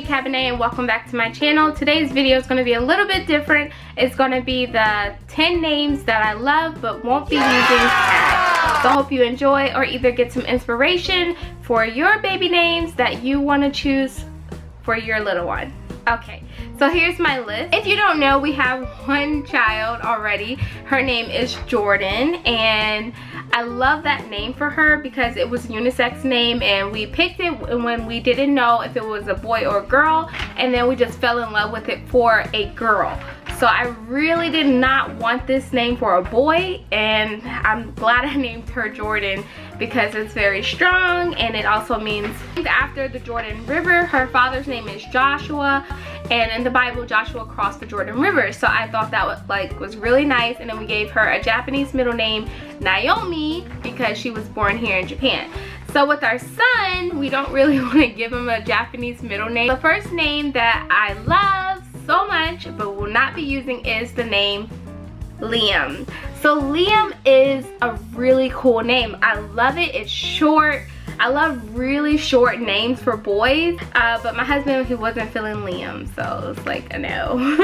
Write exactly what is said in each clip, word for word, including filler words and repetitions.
Tiffany Cabinet and welcome back to my channel. Today's video is going to be a little bit different. It's going to be the ten names that I love but won't be yeah! using at. So I hope you enjoy or either get some inspiration for your baby names that you want to choose for your little one. Okay, so here's my list. If you don't know, we have one child already. Her name is Jordan, and I love that name for her because it was a unisex name, and we picked it when we didn't know if it was a boy or a girl, and then we just fell in love with it for a girl. So I really did not want this name for a boy, and I'm glad I named her Jordan because it's very strong, and it also means after the Jordan River. Her father's name is Joshua, and in the Bible Joshua crossed the Jordan River. So I thought that was, like, was really nice, and then we gave her a Japanese middle name, Naomi, because she was born here in Japan. So with our son, we don't really want to give him a Japanese middle name. The first name that I love so much but will not be using is the name Liam. So Liam is a really cool name. I love it. It's short. I love really short names for boys, uh, but my husband, he wasn't feeling Liam, so it's like a no.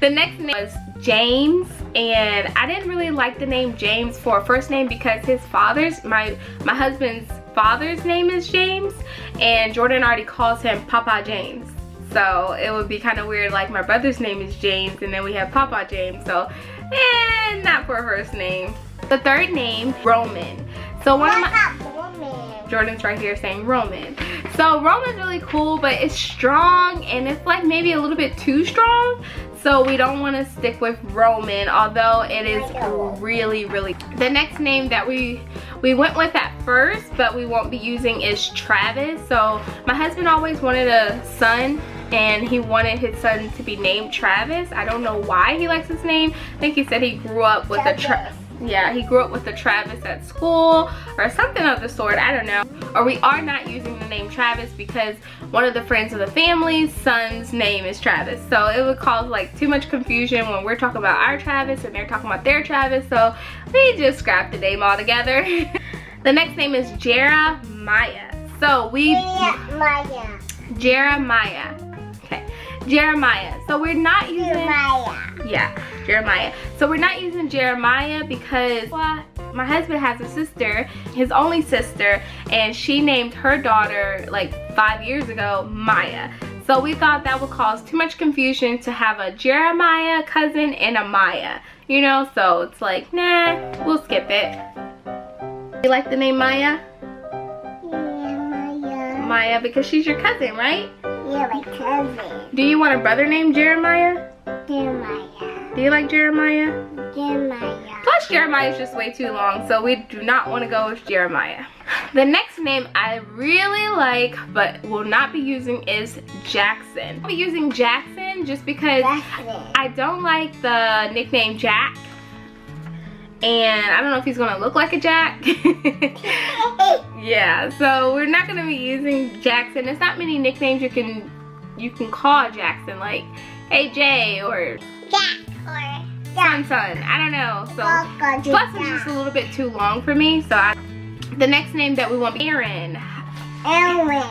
The next name was James, and I didn't really like the name James for a first name because his father's, my my husband's father's name is James, and Jordan already calls him Papa James. So it would be kind of weird, like my brother's name is James and then we have Papa James, so eh, not for a first name. The third name, Roman. So one of my, Jordan's right here saying Roman. So Roman's really cool, but it's strong and it's like maybe a little bit too strong. So we don't want to stick with Roman, although it is really, really. The next name that we we went with at first, but we won't be using is Travis. So my husband always wanted a son, and he wanted his son to be named Travis. I don't know why he likes his name. I think he said he grew up with Travis. a Travis. Yeah, he grew up with the Travis at school or something of the sort, I don't know. Or we are not using the name Travis because one of the friends of the family's son's name is Travis. So it would cause like too much confusion when we're talking about our Travis and they're talking about their Travis. So we just scrapped the name all together. The next name is Jeremiah. So we... Jeremiah. Jeremiah. Okay. Jeremiah. So we're not using... Jeremiah. Yeah. Jeremiah. So we're not using Jeremiah because well, my husband has a sister, his only sister, and she named her daughter like five years ago Maya. So we thought that would cause too much confusion to have a Jeremiah cousin and a Maya, you know, so it's like, nah, we'll skip it. You like the name Maya? Yeah, Maya. Maya, because she's your cousin, right? Yeah, my cousin. Do you want a brother named Jeremiah? Jeremiah. Do you like Jeremiah? Jeremiah. Plus Jeremiah is just way too long, so we do not want to go with Jeremiah. The next name I really like but will not be using is Jackson. I'll be using Jackson just because Jackson. I don't like the nickname Jack. And I don't know if he's going to look like a Jack. Yeah, so we're not going to be using Jackson. There's not many nicknames you can, you can call Jackson, like A J or... Jack. Or son, son. I don't know. So plus it's just a little bit too long for me. So I, the next name that we want is Aaron. Aaron.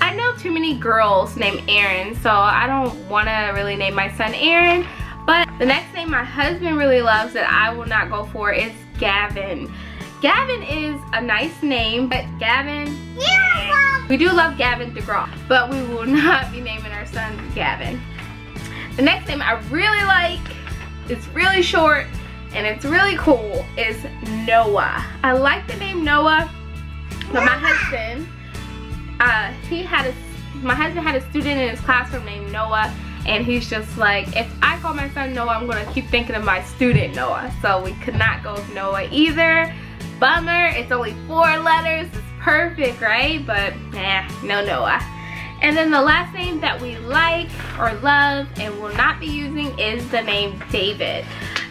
I know too many girls named Aaron, so I don't want to really name my son Aaron. But the next name my husband really loves that I will not go for is Gavin. Gavin is a nice name, but Gavin. Yeah. We do love Gavin DeGraw, but we will not be naming our son Gavin. The next name I really like, it's really short and it's really cool, is Noah. I like the name Noah, but my husband, uh, he had a, my husband had a student in his classroom named Noah, and he's just like, if I call my son Noah, I'm gonna keep thinking of my student Noah. So we could not go with Noah either. Bummer, it's only four letters, it's perfect, right? But nah, no Noah. And then the last name that we like or love and will not be using is the name David.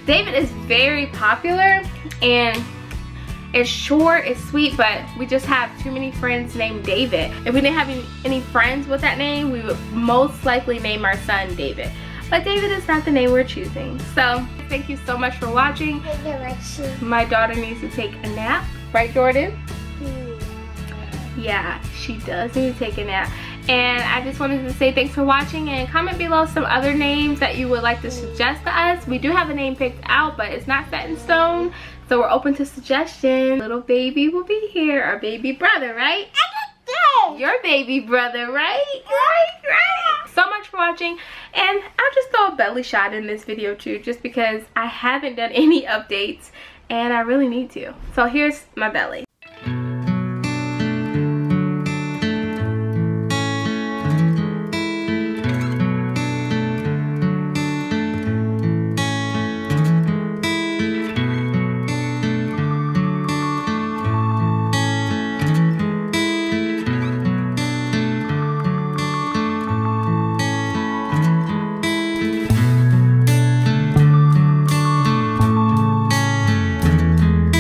David is very popular and it's short, it's sweet, but we just have too many friends named David. If we didn't have any, any friends with that name, we would most likely name our son David. But David is not the name we're choosing. So thank you so much for watching. My daughter needs to take a nap. Right, Jordan? Yeah, she does need to take a nap. And I just wanted to say thanks for watching, and comment below some other names that you would like to suggest to us. We do have a name picked out, but it's not set in stone, so we're open to suggestions. Little baby will be here, our baby brother, right? Your baby brother, right? Right, right. So much for watching, and I'll just throw a belly shot in this video too, just because I haven't done any updates and I really need to. So here's my belly.